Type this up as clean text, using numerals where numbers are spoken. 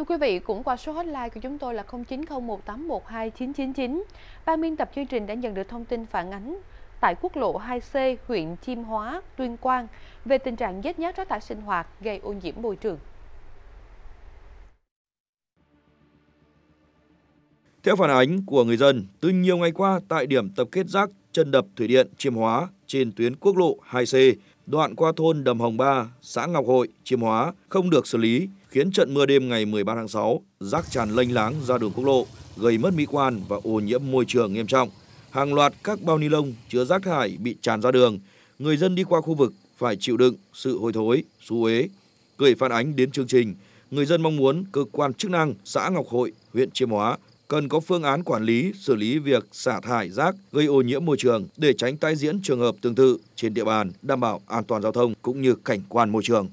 Thưa quý vị, cũng qua số hotline của chúng tôi là 0901812999. Ban biên tập chương trình đã nhận được thông tin phản ánh tại quốc lộ 2C, huyện Chiêm Hóa, Tuyên Quang về tình trạng nhét nhác rác thải sinh hoạt gây ô nhiễm môi trường. Theo phản ánh của người dân, từ nhiều ngày qua tại điểm tập kết rác chân đập thủy điện Chiêm Hóa trên tuyến quốc lộ 2C, đoạn qua thôn Đầm Hồng 3, xã Ngọc Hội, Chiêm Hóa không được xử lý, khiến trận mưa đêm ngày 13 tháng 6, rác tràn lênh láng ra đường quốc lộ, gây mất mỹ quan và ô nhiễm môi trường nghiêm trọng. Hàng loạt các bao ni lông chứa rác thải bị tràn ra đường, người dân đi qua khu vực phải chịu đựng sự hôi thối, xú uế. Gửi phản ánh đến chương trình, người dân mong muốn cơ quan chức năng xã Ngọc Hội, huyện Chiêm Hóa cần có phương án quản lý, xử lý việc xả thải rác gây ô nhiễm môi trường để tránh tái diễn trường hợp tương tự trên địa bàn, đảm bảo an toàn giao thông cũng như cảnh quan môi trường.